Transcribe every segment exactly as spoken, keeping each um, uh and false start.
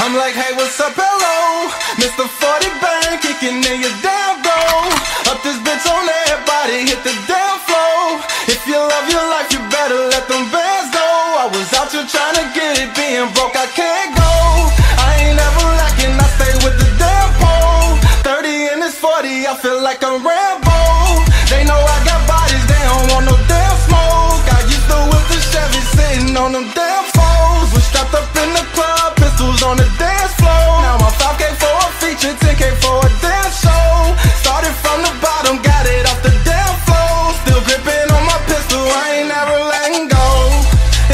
I'm like, hey, what's up, hello? Mister forty Bang, kicking in your down though. Up this bitch on everybody, hit the damn flow. If you love your life, you better let them bands go. I was out here trying to get it, being broke, I can't go. I ain't ever lacking, I stay with the damn pole. thirty and it's forty, I feel like I'm Rambo. They know I got bodies, they don't want no damn smoke. I used to whip the Chevy, sitting on them damn foes. We're strapped up in the club, pistols on the dance floor. Now I'm five K for a feature, ten K for a dance show. Started from the bottom, got it off the damn floor. Still gripping on my pistol, I ain't never letting go.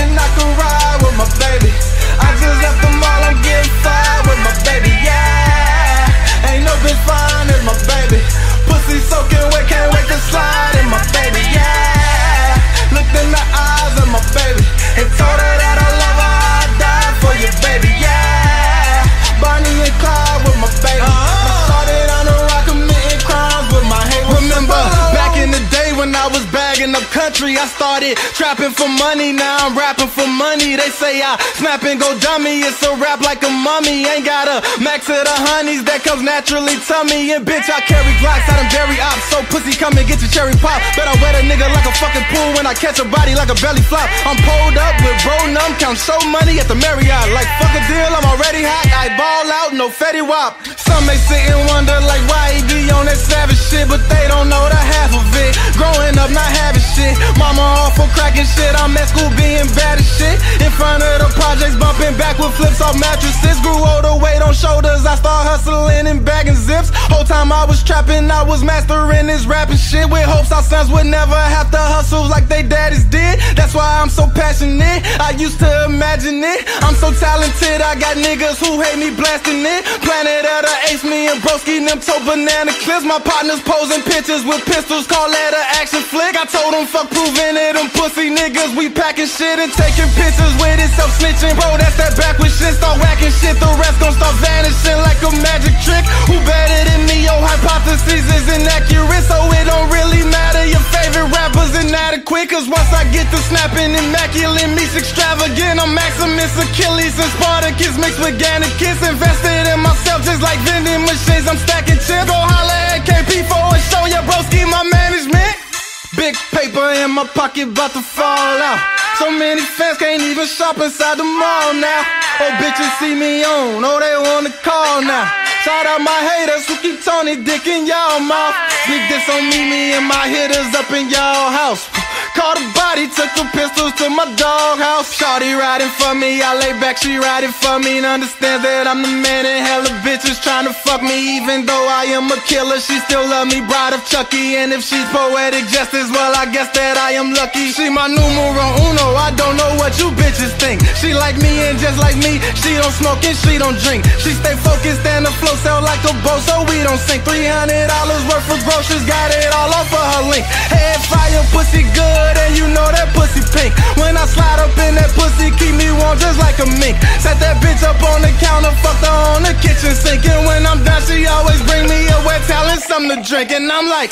And I can ride with my baby. I just left them all, I'm getting fired with my baby, yeah. Ain't no bitch fine as my baby. Pussy soaking wet, can't wait to slide in my baby, yeah. Looked in the eyes of my baby and told her that I love her, I'd die for you, baby, yeah. Bonnie and Clyde with my baby. I started on the rock, committing crimes with my hate. Remember, back in the day when I was bagging up country, I started trapping for money, now I'm rapping for money. They say I snap and go dummy, it's a rap like a mummy. Ain't got a max of the honeys, that comes naturally to me. And bitch, I carry Glocks, I done dairy ops, so pussy come and get your cherry pop. Bet I wet a nigga like a fucking pool when I catch a body like a belly flop. I'm pulled up with bro numb, count show money at the Marriott. Like fuck a deal, I'm already hot, I ball out, no Fetty Wap. Some may sit and wonder like why he be on that savage shit, but they don't know the half of it. Growing up not having shit, mama off for cracking shit. I'm at school being bad as shit, in front of the projects bumping back with flips off mattresses. Grew older, weight on shoulders, I start hustling and bagging zips. Whole time I was trapping, I was mastering this rapping shit, with hopes our sons would never have to hustle like they daddies did. That's why I'm so passionate, I used to imagine it. I'm so talented, I got niggas who hate me blasting it. Planet of the Apes, me and broski, them toe banana clips. My partners posing pictures with pistols, call that an action flick. I told them fuck proving it, them pussy niggas, we packing shit and taking pictures with it, self snitching. Bro, that's that backwards shit, start whacking shit, the rest gon' start vanishing like a magic trick. Who better than me? Your hypothesis is inaccurate, so it don't really matter. Your favorite rapper's inadequate, cause once I get to snapping, immaculate meets extravagant. I'm Maximus, Achilles, and Spartacus mixed with Gannicus. Invested in myself just like vending machines, I'm stacking chips. Go holla at K P four and show your broski my management. Big paper in my pocket, bout to fall out. So many fans can't even shop inside the mall now. Oh, bitches see me on, oh, they wanna call now. Shout out my haters who keep Tony Dick in y'all mouth. Sneak this on me, me and my hitters up in y'all house. Caught a body, took the pistols to my doghouse. Shawty riding for me, I lay back, she riding for me. And understands that I'm the man and hella bitches trying to fuck me. Even though I am a killer, she still love me, bride of Chucky. And if she's poetic justice, well, I guess that I am lucky. She my numero uno, I don't know what you bitches think. She like me and just like me, she don't smoke and she don't drink. She stay focused and the flow sound like a boat, so we don't sink. three hundred dollars worth of groceries, got it all off of her link. Head fire, pussy good, and you know that pussy pink. When I slide up in that pussy, keep me warm just like a mink. Set that bitch up on the counter, fucked her on the kitchen sink. And when I'm done, she always bring me a wet towel and something to drink. And I'm like...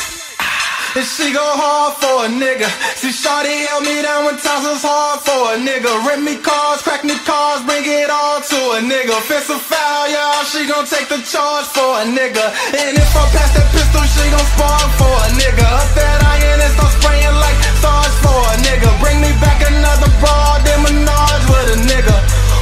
and she go hard for a nigga. See, shawty held me down when times was hard for a nigga. Rip me cars, crack me cars, bring it all to a nigga. Fist a foul, y'all, she gon' take the charge for a nigga. And if I pass that pistol, she gon' spar for a nigga. Up that iron and start spraying like stars for a nigga. Bring me back another broad, then menage with a nigga.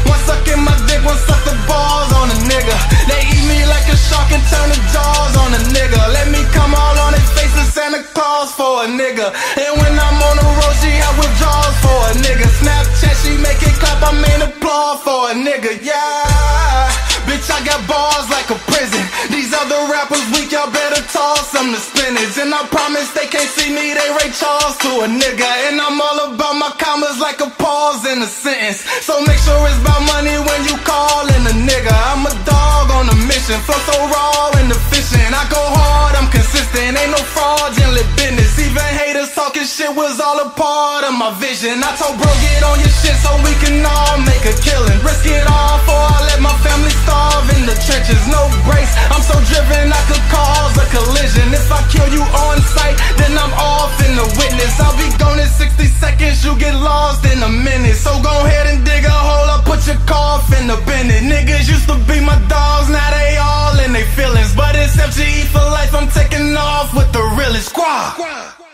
One suck in my dick, one suck the balls on a nigga. They eat me like a shark and turn the jaws on a nigga. Let me come all on his face and Santa Claus for a nigga. And when I'm on the road, she have withdrawals for a nigga. Snapchat, she make it clap, I'm in applause for a nigga, yeah. Bitch, I got bars like a prison. These other rappers weak, y'all better toss them to spinach. And I promise they can't see me, they Ray Charles to a nigga. And I'm all about my commas like a pause in a sentence. So make sure it's about money when you callin' a nigga. I'm a dog on a mission, flow so raw and efficient. I go hard, I'm consistent, ain't no fraudulent business. Even haters talking shit was all a part of my vision. I told bro, get on your shit so we can all make a killin'. Risk it all for I let my family starve in the trenches. No grace, I'm so driven I could cause a collision. If I kill you on sight, then I'm off in the witness. I'll be gone in sixty seconds, you get lost in a minute. So go ahead and dig a hole, I'll put your coffin in the in it. Niggas used to be my dogs, now they all in they feelings. But it's F G E for life, I'm taking off with the realest squad.